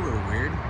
a little weird.